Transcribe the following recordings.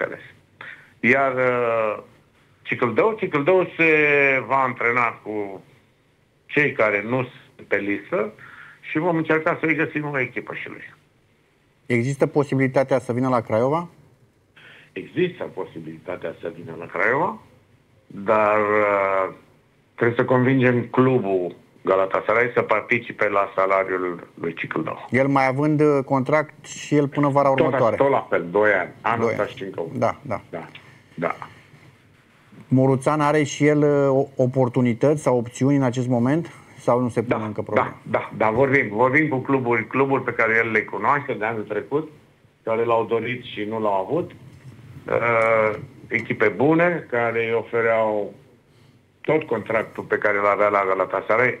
înțeles. Iar Cicăldău se va antrena cu cei care nu sunt pe listă și vom încerca să-i găsim o echipă și lui. Există posibilitatea să vină la Craiova? Există posibilitatea să vină la Craiova, dar trebuie să convingem clubul Galatasaray să participe la salariul lui Cicăldău. El mai având contract și el până vara următoare. Tot la fel, 2 ani. Anul ăsta și încă unul. Da. Moruțan are și el oportunități sau opțiuni în acest moment? Sau nu se pune încă probleme? Da. Vorbim cu cluburi pe care el le cunoaște de anul trecut, care l-au dorit și nu l-au avut. Echipe bune care îi ofereau tot contractul pe care l-avea la Galatasaray.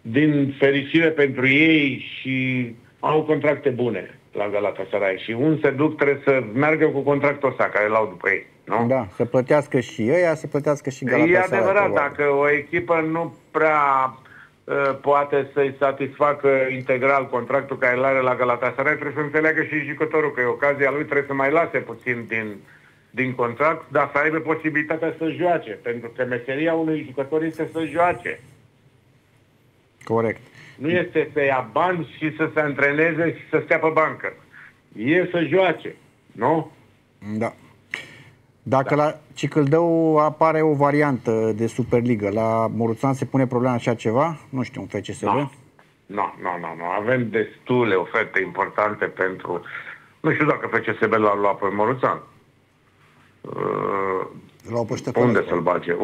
Din fericire pentru ei și au contracte bune la Galatasaray și unde se duc trebuie să meargă cu contractul ăsta care l-au după ei. Nu? Da, să plătească și ei, să plătească și Galatasaray. E adevărat, dacă o echipă nu prea poate să-i satisfacă integral contractul care îl are la Galatasaray, trebuie să înțeleagă și jucătorul că e ocazia lui, trebuie să mai lase puțin din contract, dar să aibă posibilitatea să joace, pentru că meseria unui jucător este să joace. Corect. Nu este să ia bani și să se antreneze și să stea pe bancă. E să joace, nu? Da. Dacă la Cicăldău apare o variantă de Superligă, la Moruțan se pune problema așa ceva? Nu știu, un FCSB? Nu. Avem destule oferte importante pentru... Nu știu dacă FCSB l-a luat pe Moruțan. Unde să-l bage?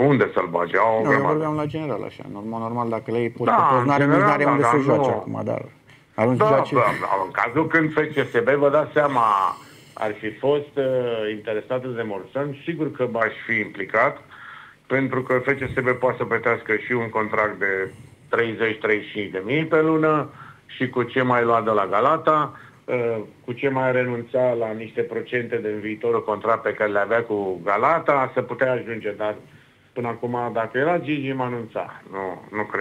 Vorbeam la general, așa. Normal, dacă le iei poți, n-are unde să joace acum, dar... În cazul când FCSB, vă dați seama... ar fi fost interesată de Moruțan, sigur că m-aș fi implicat, pentru că FCSB poate să plătească și un contract de 30-35.000 pe lună și cu ce mai lua de la Galata, cu ce mai renunța la niște procente din viitorul contract pe care le avea cu Galata, să putea ajunge. Dar până acum, dacă era Gigi, m-anunța. Nu cred.